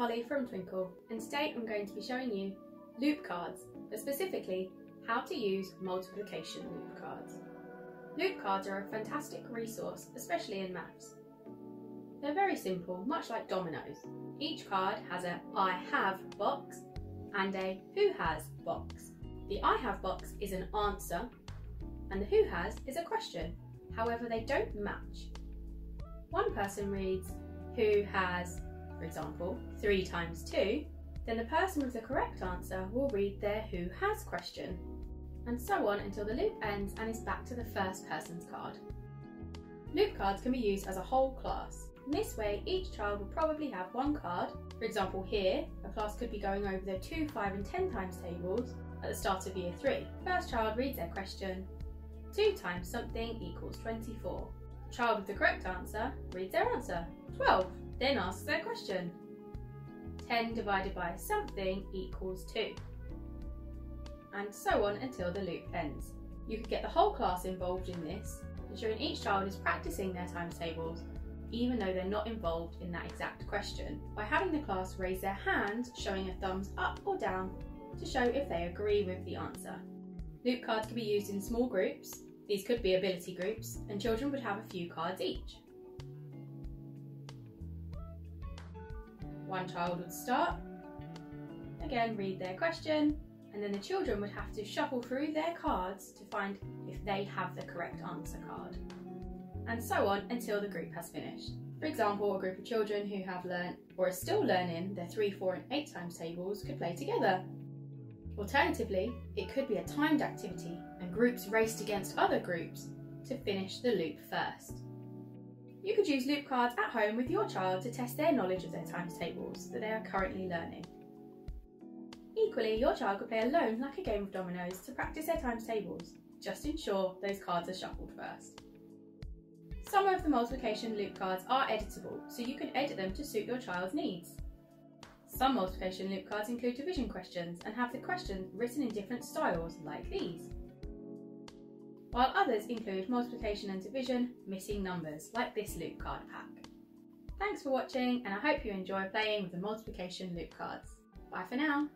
Holly from Twinkl, and today I'm going to be showing you loop cards, but specifically how to use multiplication loop cards. Loop cards are a fantastic resource, especially in maths. They're very simple, much like dominoes. Each card has a I have box and a who has box. The I have box is an answer and the who has is a question. However, they don't match. One person reads who has, for example, 3 times 2, then the person with the correct answer will read their who has question, and so on until the loop ends and is back to the first person's card. Loop cards can be used as a whole class. In this way, each child will probably have one card. For example, here, a class could be going over the 2, 5 and 10 times tables at the start of year 3. First child reads their question, 2 times something equals 24. The child with the correct answer reads their answer, 12. Then asks their question. 10 divided by something equals 2. And so on until the loop ends. You could get the whole class involved in this, ensuring each child is practicing their times tables, even though they're not involved in that exact question, by having the class raise their hand, showing a thumbs up or down to show if they agree with the answer. Loop cards can be used in small groups. These could be ability groups, and children would have a few cards each. One child would start, again read their question, and then the children would have to shuffle through their cards to find if they have the correct answer card. And so on until the group has finished. For example, a group of children who have learnt or are still learning their 3, 4 and 8 times tables could play together. Alternatively, it could be a timed activity and groups raced against other groups to finish the loop first. You could use loop cards at home with your child to test their knowledge of their times tables that they are currently learning. Equally, your child could play alone like a game of dominoes to practice their times tables. Just ensure those cards are shuffled first. Some of the multiplication loop cards are editable, so you can edit them to suit your child's needs. Some multiplication loop cards include division questions and have the questions written in different styles like these, while others include multiplication and division missing numbers, like this loop card pack. Thanks for watching, and I hope you enjoy playing with the multiplication loop cards. Bye for now.